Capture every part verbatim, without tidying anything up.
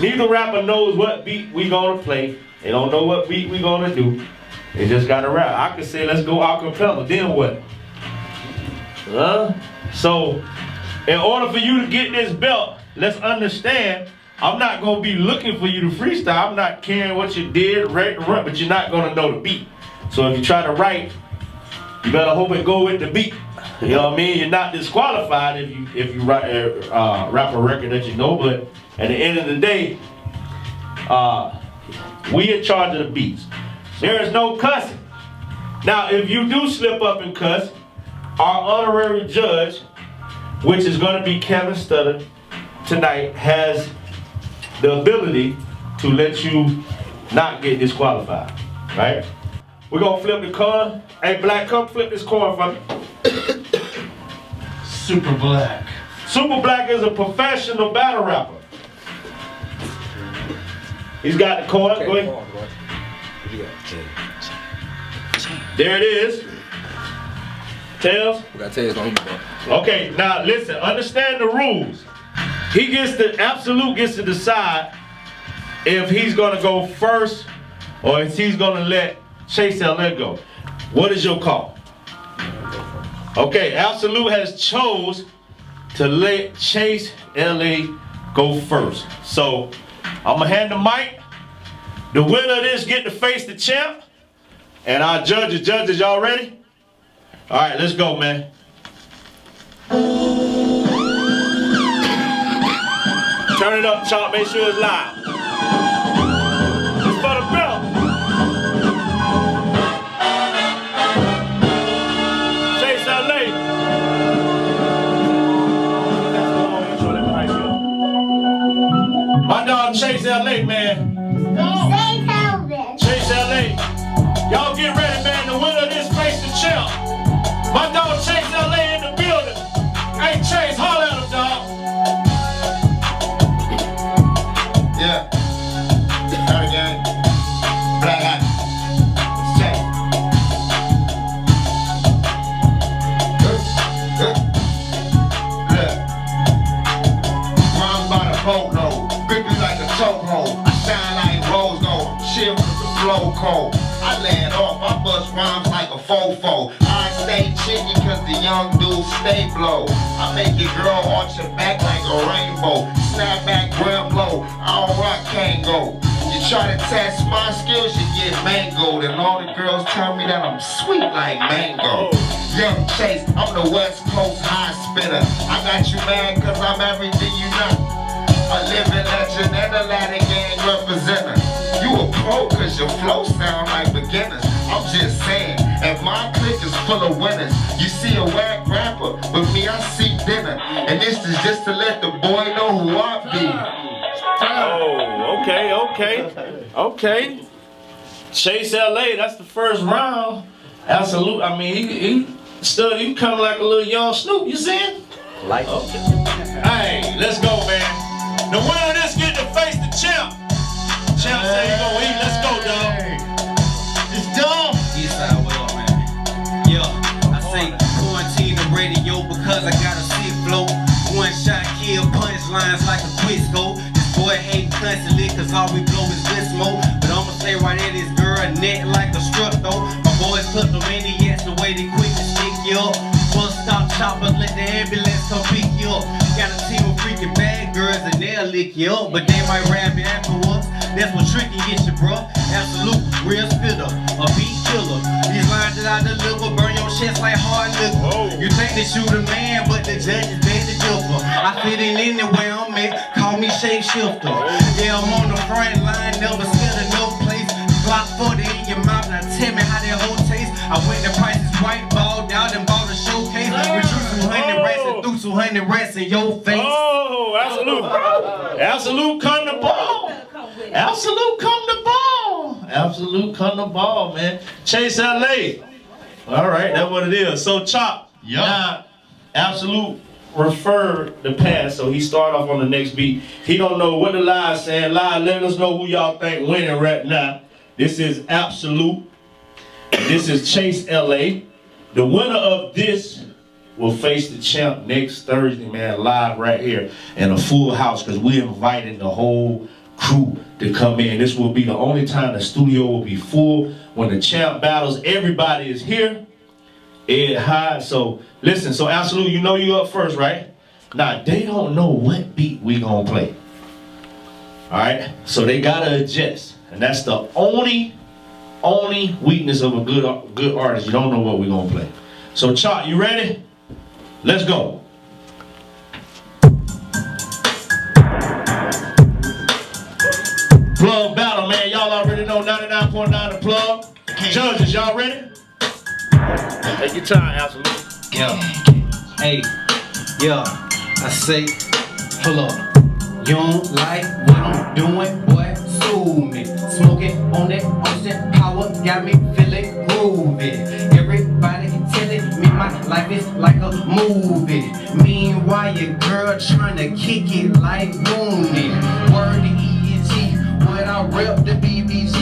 Neither rapper knows what beat we gonna play. They don't know what beat we gonna do. They just gotta rap. I could say let's go acapella, then what? Huh? So, in order for you to get this belt, let's understand, I'm not gonna be looking for you to freestyle. I'm not caring what you did, right, right, but you're not gonna know the beat. So if you try to write, you better hope it go with the beat. You know what I mean? You're not disqualified if you if you write uh, rap a record that you know, but at the end of the day, uh, we in charge of the beats. There is no cussing. Now, if you do slip up and cuss, our honorary judge, which is going to be Kevin Stutter tonight, has the ability to let you not get disqualified, right? We're going to flip the coin. Hey, Black, come flip this coin for me. Super Black. Super Black is a professional battle rapper. He's got the coin. Okay, go ahead. On, go ahead. There it is. Tails? We got tails on you, bro. Okay, now listen, understand the rules. He gets to, Ab$oloot gets to decide if he's gonna go first or if he's gonna let Cha$e L A go. What is your call? Okay, Ab$oloot has chose to let Cha$e L A go first. So, I'm gonna hand the mic. The winner of this get to face the champ. And our judges, judges, y'all ready? All right, let's go, man. Turn it up, Chalk. Make sure it's live. It's for the belt. Cha$e L A. My dog Cha$e L A, man. Cha$e L A. Y'all get ready, man. The winner of this face the champ. My dog Cha$e L A in the building. Hey Cha$e, holler at him, dog. Yeah. All right, gang. Black hat. It's Cha$e. Yeah. Rhymes by the boatload. Grip you like a chokehold. I shine like rose gold. Chill with the flow cold. I land off. I bust rhymes like a fofo. Stay chicken cause the young dudes stay blow. I make your girl arch your back like a rainbow. Snap back, grab low, all rock can't go. You try to test my skills, you get mangoed. And all the girls tell me that I'm sweet like mango. Young Cha$e, I'm the West Coast high spinner. I got you mad cause I'm everything you know. A living legend and a Latin gang representer. You a pro cause your flow sound like beginners. I'm just saying, and my clique is full of winners. You see a whack rapper, but me, I see dinner. And this is just to let the boy know who I be. Oh, okay, okay, okay. Cha$e L A, that's the first round. Ab$oloot, I mean, he, he stood, he coming like a little young Snoop, you see? Like it. Okay. Hey, let's go, man. The winner of this get to face the champ. Champ say he gonna eat, let's go, dog. Eastside Will, man. Yeah, I say quarantine the radio because I gotta see it flow. One shot kill punchlines like a Quizco. This boy hating constantly cause all we blow is this smoke. But I'ma say right at this girl neck like a strut though. My boys took the maniacs the way they quick to stick you up. Bus stop chopper, let the ambulance come pick you up. Got a team of freaking bad girls and they'll lick you up. But they might rap you afterwards. That's what tricky gets you, bro. Ab$oloot, real spitter, a beat killer. These lines that I deliver burn your chest like hard liquor. Oh. You think they shoot a man, but the judge is bad to differ. I fit in anywhere I'm at, call me shapeshifter. Yeah, I'm on the front line, never scared of no place. Block forty in your mouth, now tell me how that whole taste. I went to Price is Right, balled out and bought a showcase. We drew two hundred rats and threw two hundred rats in your face. Oh, Ab$oloot, bro. Ab$oloot, come the ball. Ab$oloot come the ball. Ab$oloot come the ball, man. Cha$e L A. All right, that's what it is. So Cha$e, yeah. Ab$oloot refer the past, so he start off on the next beat. He don't know what the lie's saying. Lie, let us know who y'all think winning right now. This is Ab$oloot. This is Cha$e L A. The winner of this will face the champ next Thursday, man, live right here in a full house, because we invited the whole crew to come in. This will be the only time the studio will be full. When the champ battles, everybody is here. Ed Hyde. So listen, so Ab$oloot, you know you up first, right? Now they don't know what beat we gonna play. Alright? So they gotta adjust. And that's the only only weakness of a good good artist. You don't know what we're gonna play. So Cha$e, you ready? Let's go. Plug battle, man. Y'all already know ninety-nine point nine The Plug. Judges, y'all ready? Take your time, Ab$oloot. Yeah. Hey, yeah. I say, hold on. You don't like what I'm doing, boy? Sue me. Smoking on that ocean power got me feeling groovy. Everybody telling me my life is like a movie. Meanwhile, your girl trying to kick it like wounded. Word to E N T when I rep the B B G.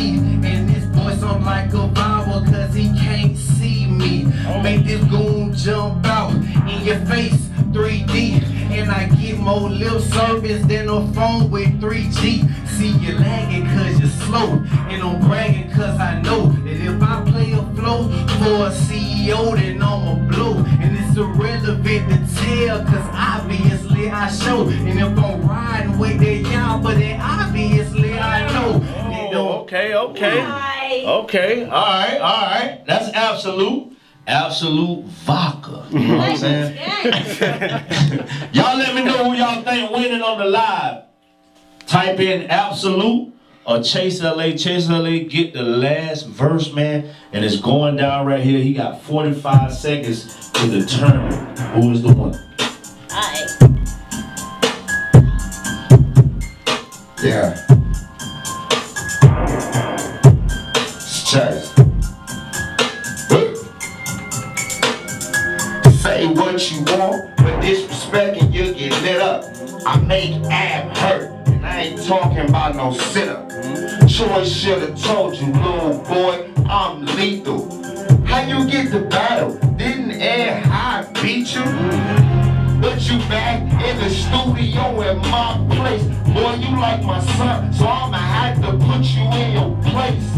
And this boy sound like a vowel, cause he can't see me. Make this goon jump out in your face three D. And I get more lip service than a phone with three G. See, you lagging cause you're slow, and I'm bragging cause I know that if I play a flow for a C E O, then I'ma blow. And it's irrelevant to tell, cause obviously I show. And if I'm riding with that y'all, but then obviously I know. Oh, okay, okay. Why? Okay, alright, alright. That's Ab$oloot. Ab$oloot vodka. You know what I'm saying? Y'all let me know who y'all think winning on the live. Type in Ab$oloot or Cha$e L A. Cha$e L A get the last verse, man, and it's going down right here. He got forty-five seconds to determine who is the winner. Alright. Yeah. Cha$e. Say what you want, but disrespect and you'll get lit up. I make Ab hurt, and I ain't talking about no sit-up. Troy should've told you, little boy, I'm lethal. How you get the battle? Didn't Ed Hyde beat you? But you back in the studio at my place. Boy, you like my son, so I'ma have to put you in your place.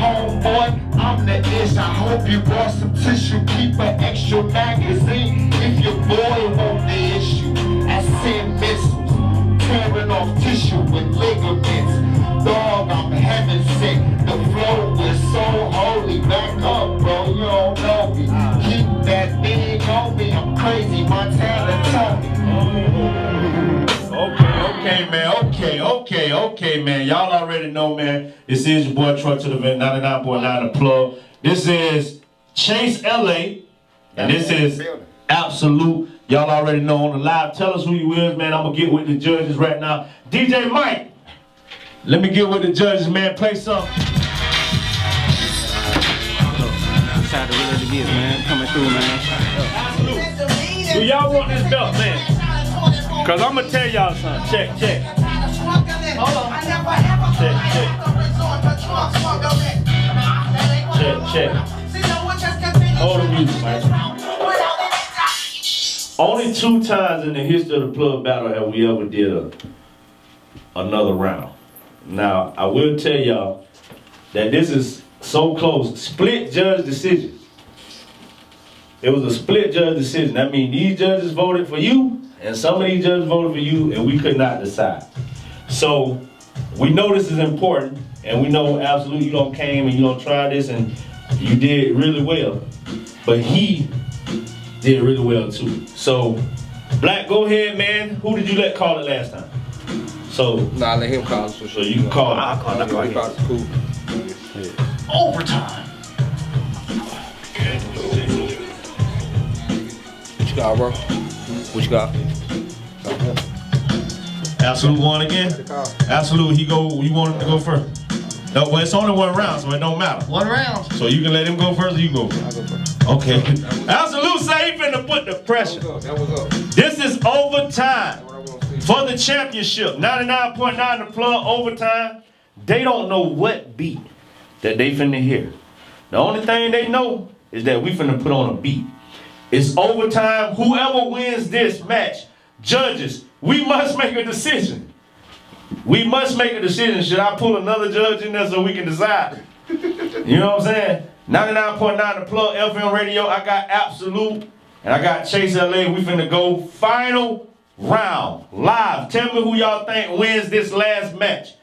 Homeboy, I'm the ish. I hope you brought some tissue. Keep an extra magazine if your boy won't the issue. I send missiles, tearing off tissue with ligaments. Dog, I'm heaven sick. The flow is so holy. Back up, bro, you don't know me. Keep that thing on me. I'm crazy, Montana told me. Okay. Okay, man, okay, okay, okay, man. Y'all already know, man. This is your boy Troy to the Vent, ninety-nine point nine The Plug. This is Cha$e L A, and this is Ab$oloot. Y'all already know on the live. Tell us who you is, man. I'm going to get with the judges right now. D J Mike, let me get with the judges, man. Play something. Shout out to the real niggas, man. Coming through, man. Ab$oloot. Do y'all want this belt, man? Cause I'ma tell y'all something. Check, check. Hold on. Check, check. Check, check. Hold the music, man. Only two times in the history of the Plug battle have we ever did a, another round. Now, I will tell y'all that this is so close. Split judge decision. It was a split judge decision. That means these judges voted for you, and some of these judges voted for you, and we could not decide. So we know this is important, and we know Ab$oloot, you don't came and you don't try this, and you did really well. But he did really well too. So Black, go ahead, man. Who did you let call it last time? So nah, I let him call it. So, so you can call it. I call it. I call it. Cool. Overtime. What you got, bro? What you got? Ab$oloot won again? Ab$oloot, he go, you want him to go first? No, well, it's only one round, so it don't matter. One round. So you can let him go first or you go first? I go first. Okay. Ab$oloot say he finna put the the pressure. This is overtime for the championship. ninety-nine point nine The Plug, overtime. They don't know what beat that they finna hear. The only thing they know is that we finna put on a beat. It's overtime. Whoever wins this match, judges, we must make a decision. We must make a decision. Should I pull another judge in there so we can decide? You know what I'm saying? ninety-nine point nine The Plug, F M Radio. I got Ab$oloot and I got Cha$e L A. We finna go final round, live. Tell me who y'all think wins this last match.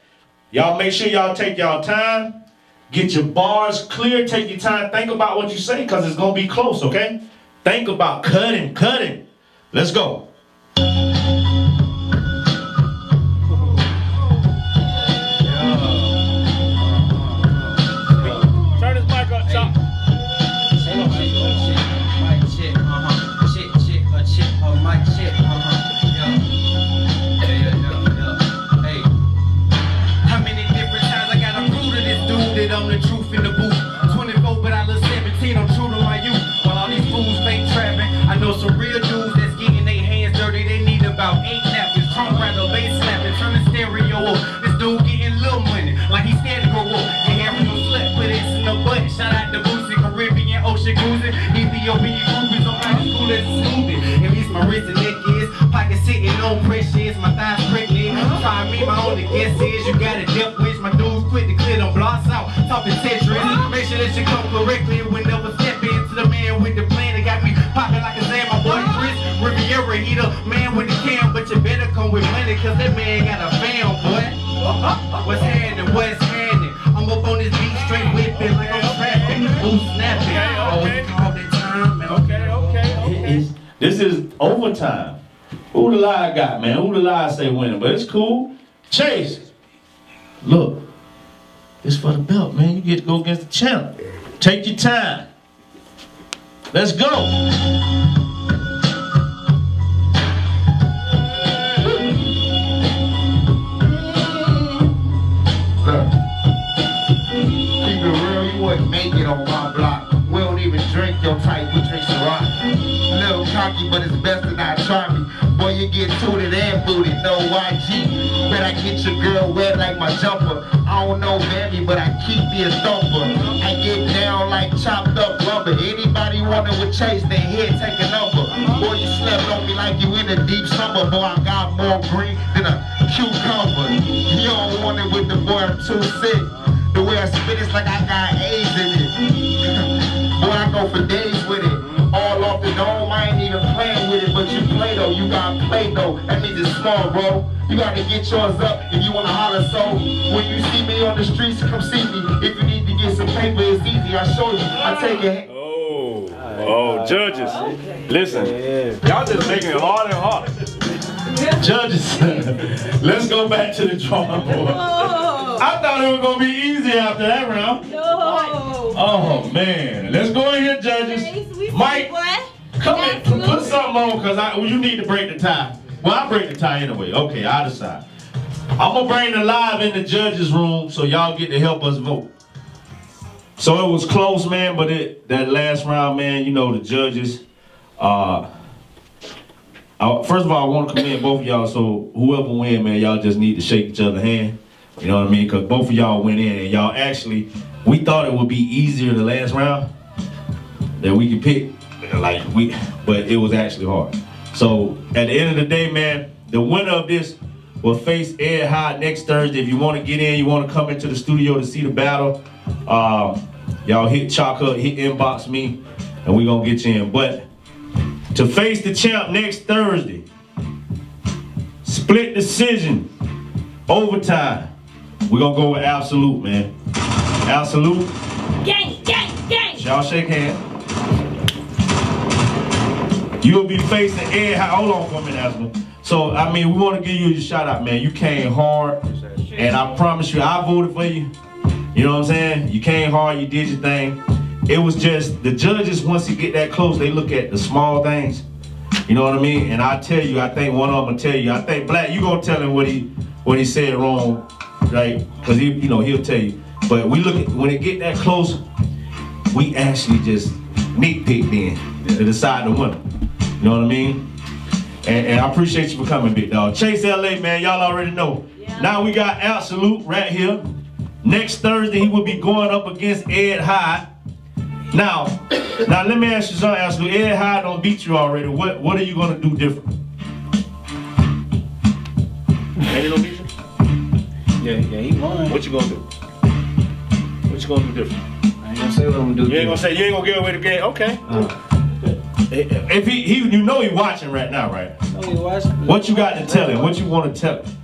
Y'all make sure y'all take y'all time. Get your bars clear. Take your time. Think about what you say because it's going to be close, okay? Think about cutting, cutting. Let's go. I'm the truth in the booth, twenty-four but I look seventeen, I'm true to my youth. While all these fools fake trapping, I know some real dudes that's getting their hands dirty. They need about eight napkins, trunk rattle, bass slapping, turn the stereo up. This dude getting little money, like he scared to grow up. And everyone slept, but it's in the butt. Shout out to Boosie, Caribbean, Ocean Cruising, Ethiopian groupies, I'm out of school that's stupid. At least my wrist and neck is, pocket sitting on precious, my thighs pregnant. Try me, my only guess is you gotta dip with my dudes quick to clear them blocks out. Talking Tetris, make sure that you come correctly and we never step into the man with the plan that got me popping like a Zan. My boy Chris Riviera, he the man with the cam, but you better come with money, cause that man got a fam, boy. What's happening, what's happening? I'm up on this beat, straight whipping like I'm trapping, who's snapping? Oh, it's all that time, man. Okay, okay, okay. This is overtime. Who the lie got, man? Who the lie say winning? But it's cool. Chase, look. It's for the belt, man. You get to go against the champ. Take your time. Let's go. Look, keep it real, you wouldn't make it on my block. We don't even drink your type, we drink Ciroc. Little cocky, but it's best to not try me. Boy, you get tooted and booted, no Y G. Bet I get your girl wet like my jumper. I don't know, baby, but I keep me a thumper. I get down like chopped up rubber. Anybody wonder what Chase, they here take a number. Boy, you slept on me like you in the deep summer. Boy, I got more green than a cucumber. You don't want it with the boy, I'm too sick. The way I spit it's like I got A's in it. Boy, I go for days with it. All off the dome, I ain't even playing with it. But you play though, you got play though. That means it's small, bro. You gotta get yours up if you wanna holler. So when you see me on the streets, come see me. If you need to get some paper, it's easy. I show you. I take it. Oh, oh, judges, listen. Y'all just making it harder and harder. Judges, let's go back to the drawing board. I thought it was gonna be easy after that round. No. Oh man, let's go in here, judges. Mike, come in, put something on, cause I, well, you need to break the tie. Well, I break the tie anyway. Okay, I decide. I'm gonna bring the live in the judges' room so y'all get to help us vote. So it was close, man, but it that last round, man, you know the judges. Uh, I, first of all, I want to commend both of y'all. So whoever win, man, y'all just need to shake each other's hand. You know what I mean? Cause both of y'all went in, and y'all actually, we thought it would be easier the last round that we could pick, like we, but it was actually hard. So at the end of the day, man, the winner of this will face Ed Hyde next Thursday. If you want to get in, you want to come into the studio to see the battle, uh, y'all hit Chalk Hub, hit inbox me, and we're going to get you in. But to face the champ next Thursday, split decision, overtime, we're going to go with Ab$oloot, man. Ab$oloot. Gang, gang, gang. Y'all shake hands. You'll be facing Ed Hyde. Hold on for a minute, Asma. So, I mean, we want to give you a shout out, man. You came hard, and I promise you, I voted for you. You know what I'm saying? You came hard, you did your thing. It was just, the judges, once you get that close, they look at the small things. You know what I mean? And I tell you, I think one of them will tell you. I think Black, you going to tell him what he what he said wrong, right? Because, he, you know, he'll tell you. But we look at, when it get that close, we actually just nitpick then to decide the winner. You know what I mean? And, and I appreciate you for coming, big dog. Cha$e L A, man, y'all already know. Yeah. Now we got Ab$oloot right here. Next Thursday, he will be going up against Ed Hyde. Now, now let me ask you something, Ab$oloot. Ed Hyde don't beat you already. What what are you gonna do different? Ed don't beat you? Yeah, yeah, he won. What you gonna do? What you gonna do different? I ain't gonna say what I'm gonna do. You different. ain't gonna say you ain't gonna give away the game. Okay. Uh. If he, he, you know he watching right now, right? I know he watching. What you got to tell him? What you want to tell him?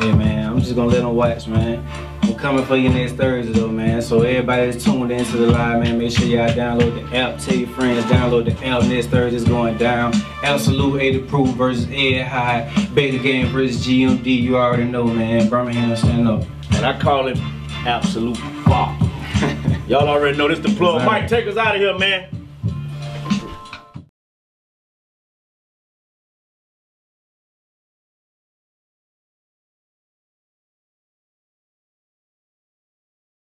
Hey man, I'm just gonna let him watch, man. I'm coming for you next Thursday though, man. So everybody that's tuned into the live, man, make sure y'all download the app. Tell your friends, download the app. Next Thursday is going down. Ab$oloot eighty Proof versus Ed Hyde. Beta Game versus G M D. You already know, man. Birmingham stand up. And I call it Ab$oloot Bop. Y'all already know this. The plug. Mike, take us out of here, man.